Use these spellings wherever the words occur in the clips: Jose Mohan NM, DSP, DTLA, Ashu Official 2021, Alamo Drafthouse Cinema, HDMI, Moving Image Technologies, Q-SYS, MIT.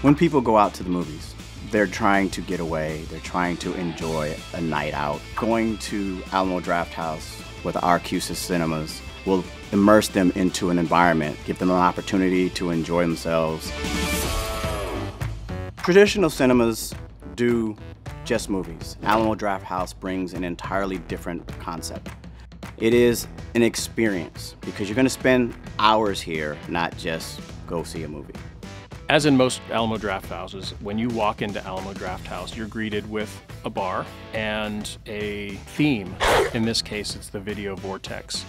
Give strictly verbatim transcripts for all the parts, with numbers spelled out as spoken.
When people go out to the movies, they're trying to get away, they're trying to enjoy a night out. Going to Alamo Drafthouse with our Q-SYS cinemas will immerse them into an environment, give them an opportunity to enjoy themselves. Traditional cinemas do just movies. Alamo Drafthouse brings an entirely different concept. It is an experience because you're going to spend hours here, not just go see a movie. As in most Alamo Drafthouses, when you walk into Alamo Drafthouse, you're greeted with a bar and a theme. In this case, it's the video vortex.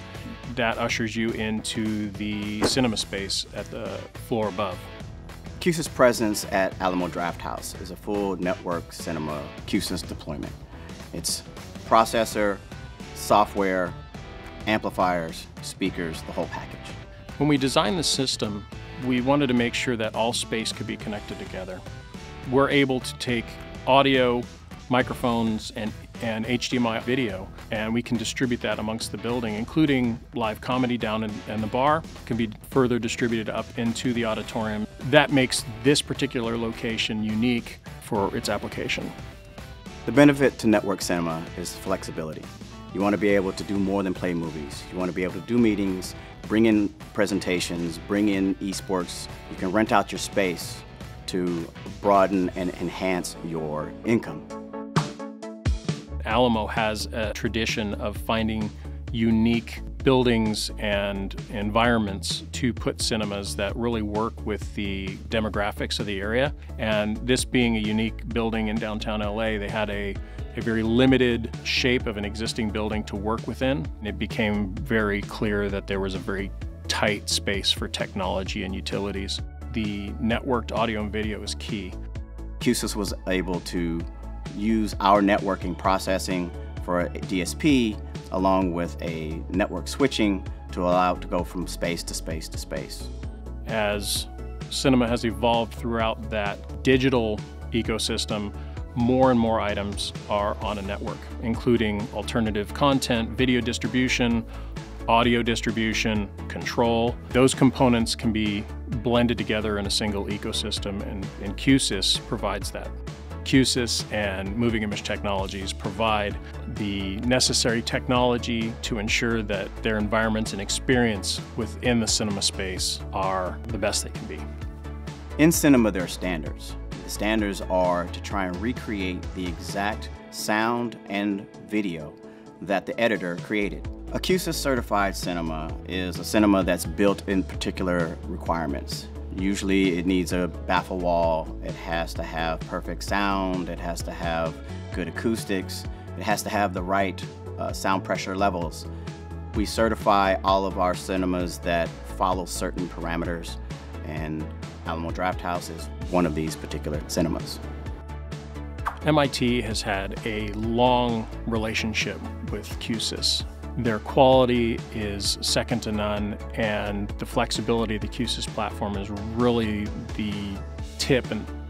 That ushers you into the cinema space at the floor above. Q-SYS presence at Alamo Drafthouse is a full network cinema Q-SYS deployment. It's processor, software, amplifiers, speakers, the whole package. When we designed the system, we wanted to make sure that all space could be connected together. We're able to take audio, microphones, and, and H D M I video, and we can distribute that amongst the building, including live comedy down in, in the bar. It can be further distributed up into the auditorium. That makes this particular location unique for its application. The benefit to network cinema is flexibility. You want to be able to do more than play movies. You want to be able to do meetings, bring in presentations, bring in esports. You can rent out your space to broaden and enhance your income. Alamo has a tradition of finding unique buildings and environments to put cinemas that really work with the demographics of the area. And this being a unique building in downtown L A, they had a, a very limited shape of an existing building to work within. And it became very clear that there was a very tight space for technology and utilities. The networked audio and video is key. Q-SYS was able to use our networking processing for a D S P along with a network switching to allow it to go from space to space to space. As cinema has evolved throughout that digital ecosystem, more and more items are on a network, including alternative content, video distribution, audio distribution, control. Those components can be blended together in a single ecosystem, and, and Q-SYS provides that. Q-SYS and Moving Image Technologies provide the necessary technology to ensure that their environments and experience within the cinema space are the best they can be. In cinema, there are standards. The standards are to try and recreate the exact sound and video that the editor created. A Q-SYS certified cinema is a cinema that's built in particular requirements. Usually it needs a baffle wall, it has to have perfect sound, it has to have good acoustics, it has to have the right uh, sound pressure levels. We certify all of our cinemas that follow certain parameters, and Alamo Drafthouse is one of these particular cinemas. M I T has had a long relationship with Q-SYS. Their quality is second to none, and the flexibility of the Q-SYS platform is really the tip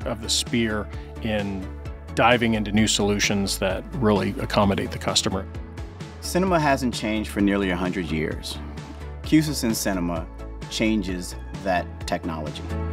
of the spear in diving into new solutions that really accommodate the customer. Cinema hasn't changed for nearly one hundred years. Q-SYS in cinema changes that technology.